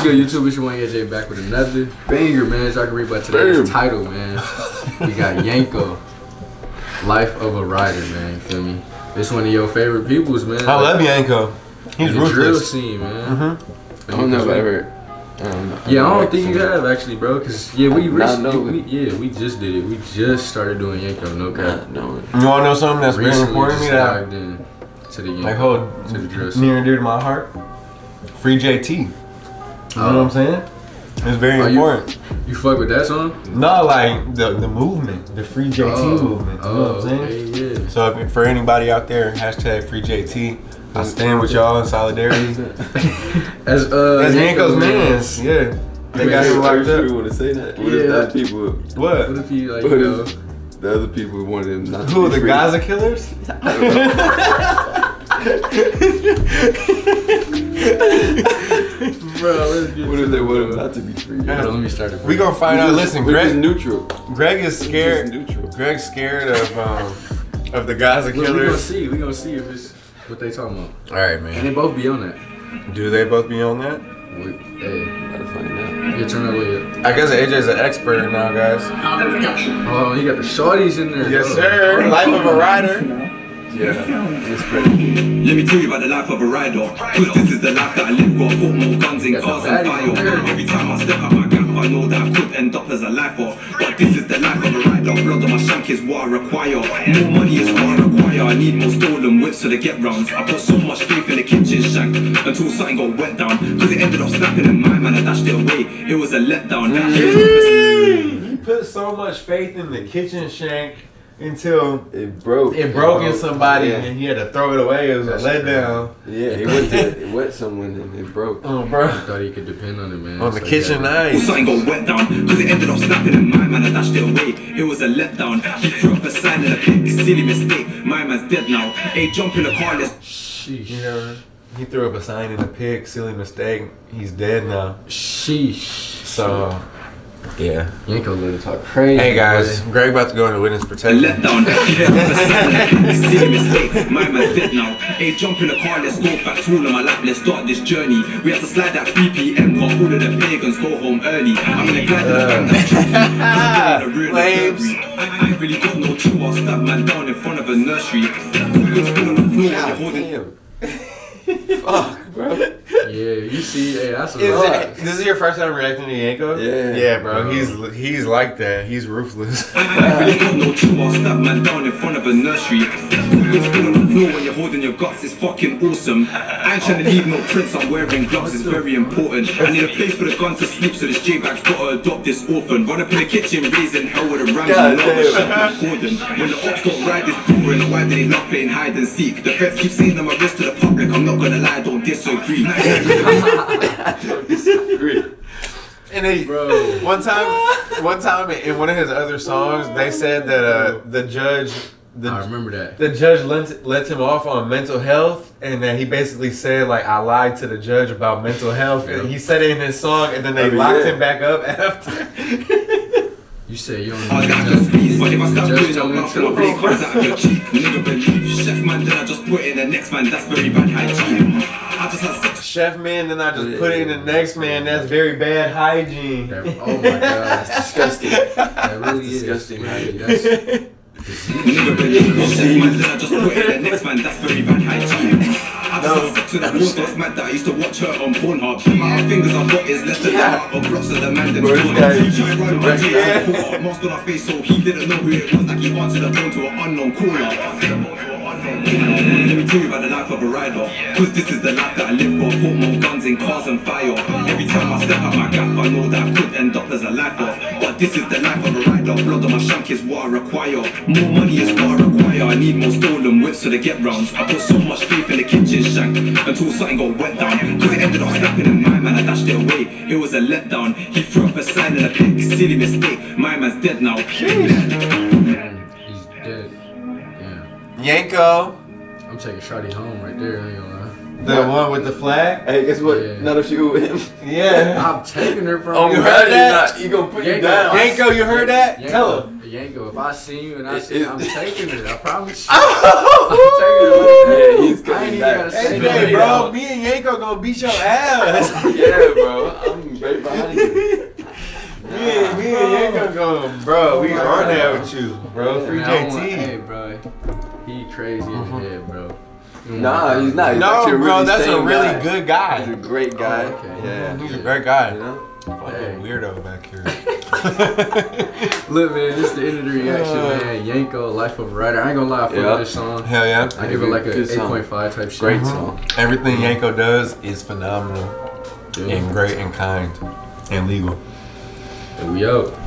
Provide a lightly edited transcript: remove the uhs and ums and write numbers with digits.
What's good, YouTube? It's your one AJ back with another banger, man. As y'all can read by today's title, man. We got Yanko, Life of a Rider, man. You feel me? It's one of your favorite peoples, man. I love Yanko. He's ruthless. Drill scene, man. Mm-hmm. I don't know if I ever. Yeah, I don't think you have actually, bro. Cause yeah, we just did it. We just started doing Yanko. No cap. No. You wanna know something that's been important to me? That to the Yanko, like hold to the drill scene, near and dear to my heart. Free JT. You know what I'm saying? It's very important. You fuck with that song? No, like the movement, the Free JT movement. You know what I'm saying? Hey, yeah. So if, for anybody out there, hashtag Free JT. I stand with y'all in solidarity. As Yanko's mans, yeah. They got you locked up. You want to say that? What if other people? What? What if you like? What if the other people wanted him not? Who the guys are killers? I don't know. Bro, what if they want him not to be free? Yeah. Let me start it. We gonna find out. Listen, Greg is neutral. Greg is scared. Greg's scared of the guys are killers. We gonna see. We gonna see if it's what they talking about. All right, man. And they both be on that. Do they both be on that? Wait, hey, gotta find out. Your turn over. I guess AJ's an expert now, guys. Oh, you got the shorties in there. Yes, sir. Life of a Rider. Yeah. Let me tell you about the life of a rider. Cause this is the life that I live. Got four more guns in cars and fire. Every time I step out my gap, I know that I could end up as a lifer. But this is the life of a rider. Blood on my shank is what I require. More money is what I require. I need more stolen whips so they get rounds. I put so much faith in the kitchen shank until something got wet down. Cause it ended up snapping in my man. I dashed it away. It was a letdown. You put so much faith in the kitchen shank until it broke. It broke in somebody, and he had to throw it away. It was a letdown. Yeah, it went to it wet someone and it broke. Oh, bro! I thought he could depend on it, man. On the kitchen knife. Something got wet down because it ended up snapping in my man. I dashed it away. It was a letdown. He threw up a sign in a big silly mistake. My man's dead now. Hey, jump in the car. Sheesh. You know, he threw up a sign in a pig. Silly mistake. He's dead now. Sheesh. So. Yeah. Yanko literally talk crazy. Hey guys, boy. Greg about to go into witness protection. Let down. Silly mistake. My man's dead now. Hey, jump in the car, let's go back to all on my lap. Let's start this journey. We have to slide at 3 p.m. Got all of the pagans go home early. I'm in the glide of the flames. I ain't really got no true. I'll stab man down in front of a nursery. Fuck, bro. Yeah, you see, hey, that's a lot. This is your first time reacting to Yanko? Yeah. Yeah, bro. He's like that. He's ruthless. I really don't know true. I'll stab man down in front of a nursery. It's been on the floor when you're holding your guts. It's fucking awesome. I ain't trying to leave no prints. I'm wearing gloves. It's very important. I need a place for the guns to sleep, so this J-bag's gotta adopt this orphan. Run up in the kitchen, raising hell with a ram and love the shit back for them. When the ops don't ride this door, and why do they not playing hide and seek? The feds keep saying I'm a risk to the public. I'm not gonna lie, I don't disagree. And they, bro, one time in one of his other songs, they said that the judge, I remember that the judge lets him off on mental health, and that he basically said like, I lied to the judge about mental health, and he said it in his song, and then they locked him back up after. You say you don't need to. But if I stop doing that, I'm gonna break ones out of your cheek. Nigga believe Chef Man, then I just put in the next man. That's very bad hygiene. I just had sex. Chef Man, then I just put in the next man. That's very bad hygiene. That, oh my god, that's disgusting. That really is disgusting hygiene. Nigga believe Chef Man, then I just put in the next man. That's very bad hygiene. To the water's mad that I used to watch her on Pornhub. The amount of fingers I've got is less than the heart of blocks of the man that was mask on our face, so he didn't know who it was. Like he answered the phone to an unknown caller. Let me tell you about the life of a rider. Cause this is the life that I live for. Four more guns in cars and fire. Every time I step out my gap, I know that I could end up as a lifer. But this is the life of a rider. Blood on my shank is what I require. More money is what I require. I need more stolen whips so they get rounds. I put so much faith in the kitchen shank until something got wet down. Cause it ended up snapping in my man. I dashed it away. It was a letdown. He threw up a sign in a big silly mistake. My man's dead now. He's dead. Yanko, I'm taking Shotty home right there. I ain't gonna lie. The one with the flag? Hey, guess what? Yeah. Not if you with him. Yeah. I'm taking her from you. You heard that? He's gonna put you down. Yanko, you heard that? Yanko, tell him. Yanko, if I see you and I see I'm taking it, I promise you. I'm taking it. Yeah, he's coming back. Hey, bro, me and Yanko gonna beat your ass. Yeah, bro. I'm right behind you. Me and Yanko, bro, we are there with you, bro. Free JT. Hey, bro. He crazy in the head, bro. Nah, he's not. He's that's a really good guy. He's a great guy. Oh, okay. Yeah, he's a great guy. You know? Fucking weirdo back here. Look, man, this is the end of the reaction, man. Yanko, Life of a Rider. I ain't gonna lie, I love this song. Hell yeah. I give it like a 8.5 type shit. Great song. Everything Yanko does is phenomenal and great and kind and legal. And we out.